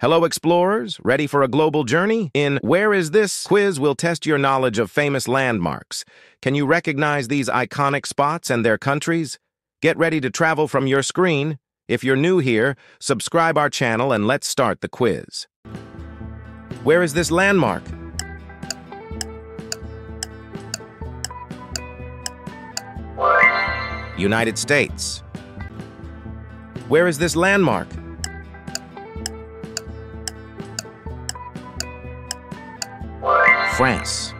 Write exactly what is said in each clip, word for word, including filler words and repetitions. Hello, explorers, ready for a global journey? In Where Is This? Quiz will test your knowledge of famous landmarks. Can you recognize these iconic spots and their countries? Get ready to travel from your screen. If you're new here, subscribe our channel and let's start the quiz. Where is this landmark? United States. Where is this landmark? France.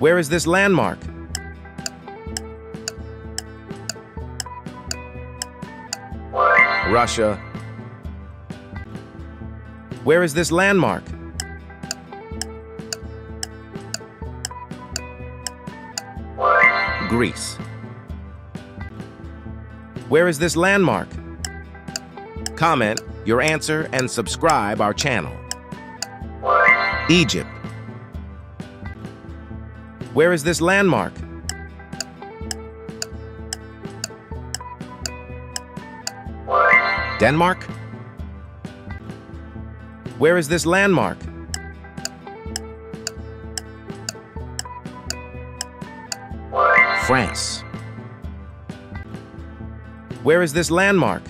Where is this landmark? Russia. Where is this landmark? Greece. Where is this landmark? Comment your answer and subscribe our channel. Egypt. Where is this landmark? Denmark? Where is this landmark? France. Where is this landmark?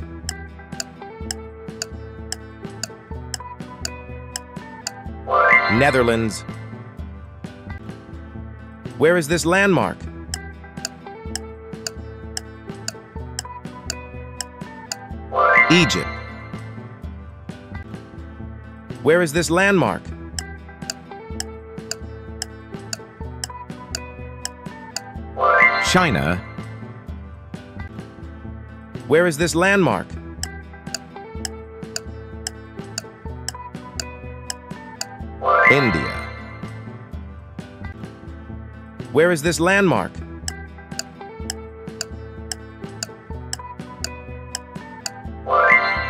Netherlands. Where is this landmark? Egypt. Where is this landmark? China. Where is this landmark? India. Where is this landmark?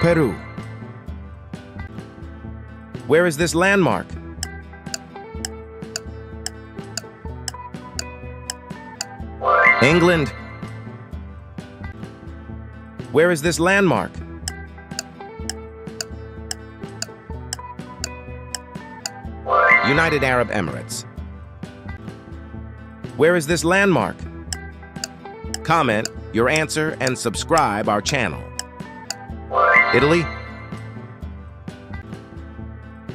Peru. Where is this landmark? England. Where is this landmark? United Arab Emirates. Where is this landmark? Comment your answer and subscribe our channel. Italy.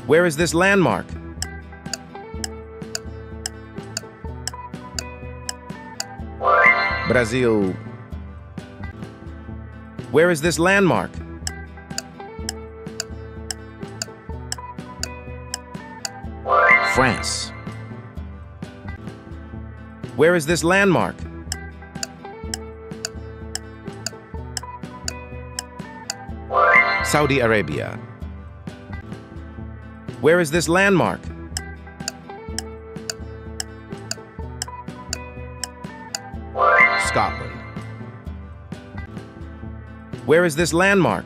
Where is this landmark? Brazil. Where is this landmark? France. Where is this landmark? Saudi Arabia. Where is this landmark? Scotland. Where is this landmark?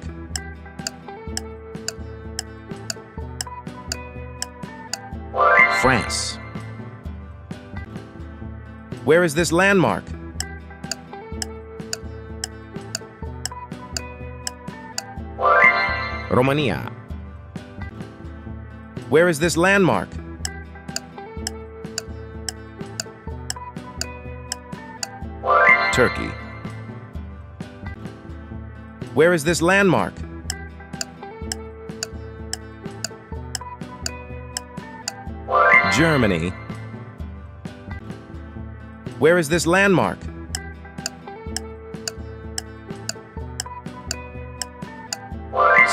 France. Where is this landmark? Romania. Where is this landmark? Turkey. Where is this landmark? Germany. Where is this landmark?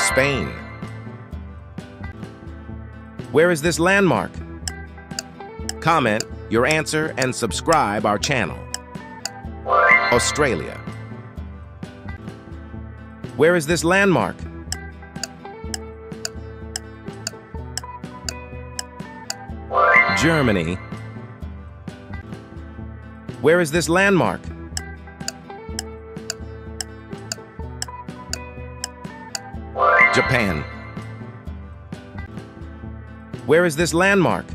Spain. Where is this landmark? Comment your answer and subscribe our channel. Australia. Where is this landmark? Germany. Where is this landmark? Japan. Where is this landmark?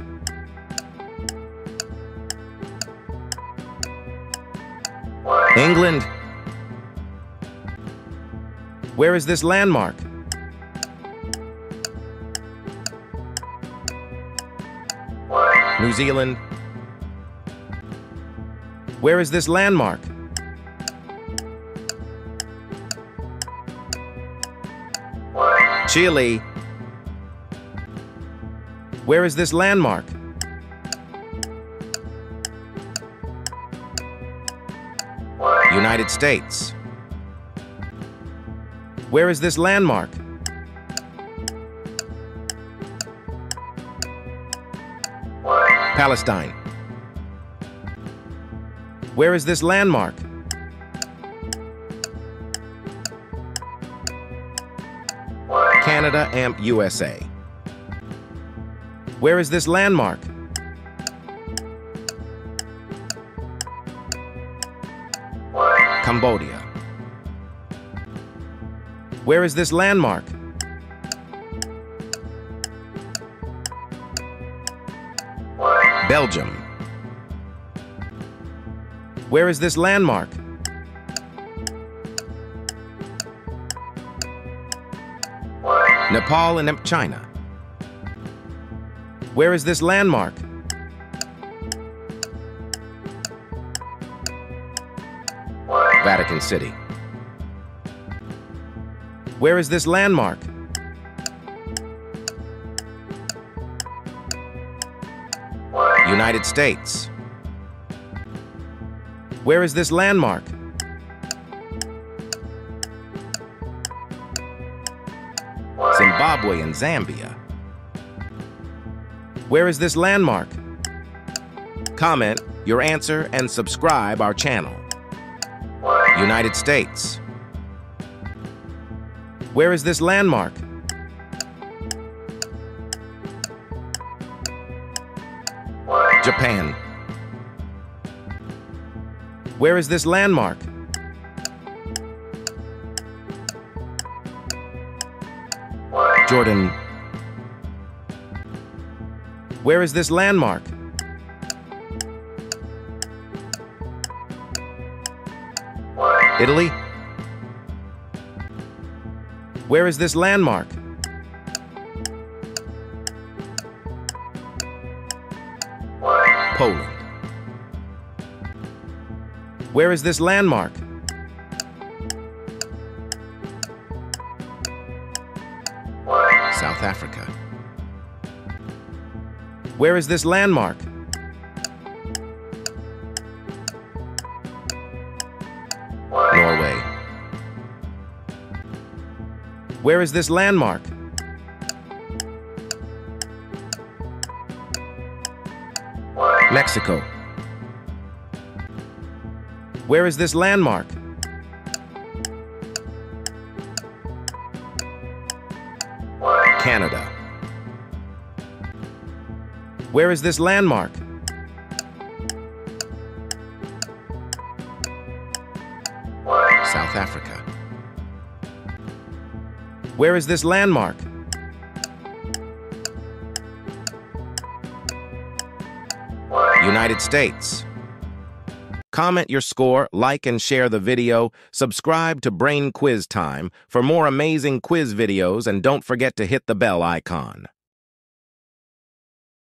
England. Where is this landmark? New Zealand. Where is this landmark? Chile. Where is this landmark? United States. Where is this landmark? Palestine. Where is this landmark? Canada and U S A. Where is this landmark? Cambodia. Where is this landmark? Belgium. Where is this landmark? Nepal and China. Where is this landmark? Vatican City. Where is this landmark? United States. Where is this landmark? Zimbabwe and Zambia. Where is this landmark? Comment your answer and subscribe our channel. United States. Where is this landmark? Japan. Where is this landmark? Jordan. Where is this landmark? Italy. Where is this landmark? Poland. Where is this landmark? South Africa. Where is this landmark? Norway. Where is this landmark? Mexico. Where is this landmark? Canada. Where is this landmark? South Africa. Where is this landmark? United States. Comment your score, like and share the video, subscribe to Brain Quiz Time for more amazing quiz videos, and don't forget to hit the bell icon.